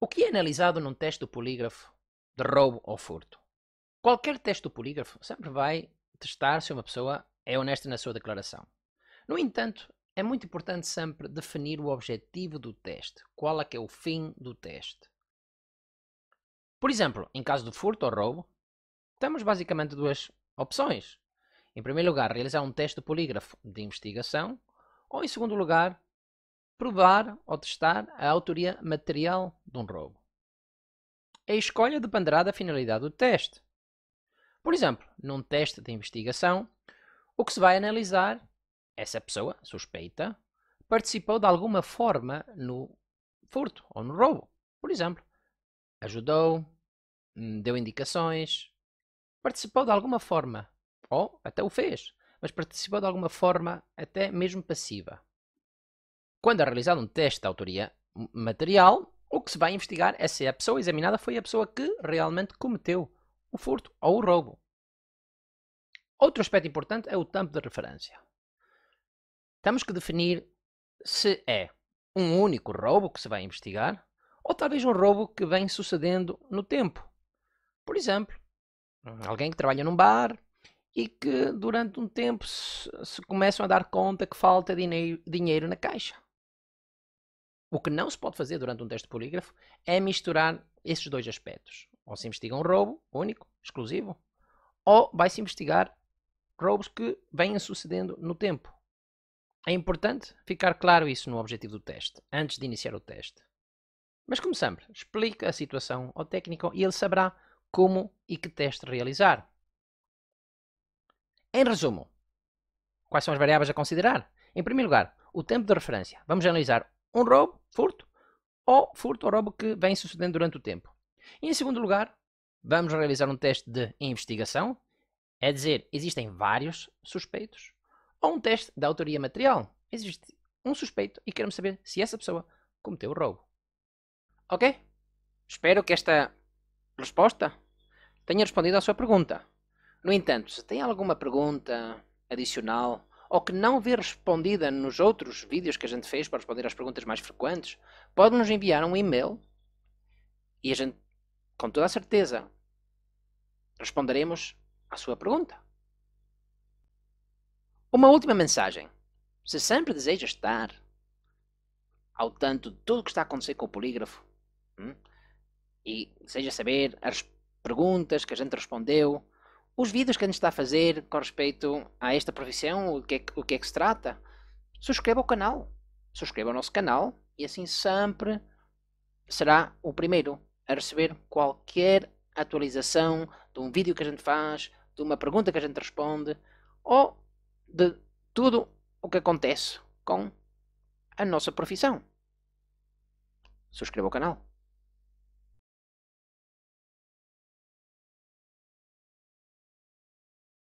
O que é analisado num teste do polígrafo de roubo ou furto? Qualquer teste do polígrafo sempre vai testar se uma pessoa é honesta na sua declaração. No entanto, é muito importante sempre definir o objetivo do teste. Qual é que é o fim do teste? Por exemplo, em caso de furto ou roubo, temos basicamente duas opções. Em primeiro lugar, realizar um teste de polígrafo de investigação ou, em segundo lugar, provar ou testar a autoria material de um roubo. A escolha dependerá da finalidade do teste. Por exemplo, num teste de investigação, o que se vai analisar é se a pessoa suspeita participou de alguma forma no furto ou no roubo. Por exemplo, ajudou, deu indicações, participou de alguma forma, ou até o fez, mas participou de alguma forma até mesmo passiva. Quando é realizado um teste de autoria material, o que se vai investigar é se a pessoa examinada foi a pessoa que realmente cometeu o furto ou o roubo. Outro aspecto importante é o tempo de referência. Temos que definir se é um único roubo que se vai investigar ou talvez um roubo que vem sucedendo no tempo. Por exemplo, alguém que trabalha num bar e que durante um tempo se começam a dar conta que falta dinheiro na caixa. O que não se pode fazer durante um teste de polígrafo é misturar esses dois aspectos. Ou se investiga um roubo único, exclusivo, ou vai-se investigar roubos que vêm sucedendo no tempo. É importante ficar claro isso no objetivo do teste, antes de iniciar o teste. Mas como sempre, explica a situação ao técnico e ele saberá como e que teste realizar. Em resumo, quais são as variáveis a considerar? Em primeiro lugar, o tempo de referência. Vamos analisar um roubo, furto ou roubo que vem sucedendo durante o tempo. E em segundo lugar, vamos realizar um teste de investigação, é dizer, existem vários suspeitos, ou um teste de autoria material. Existe um suspeito e queremos saber se essa pessoa cometeu o roubo. Ok? Espero que esta resposta tenha respondido à sua pergunta. No entanto, se tem alguma pergunta adicional ou que não vê respondida nos outros vídeos que a gente fez para responder às perguntas mais frequentes, pode nos enviar um e-mail e a gente, com toda a certeza, responderemos à sua pergunta. Uma última mensagem. Se sempre deseja estar ao tanto de tudo o que está a acontecer com o polígrafo e deseja saber as perguntas que a gente respondeu, os vídeos que a gente está a fazer com respeito a esta profissão, o que é que se trata, subscreva o canal. Subscreva o nosso canal e assim sempre será o primeiro a receber qualquer atualização de um vídeo que a gente faz, de uma pergunta que a gente responde ou de tudo o que acontece com a nossa profissão. Subscreva o canal.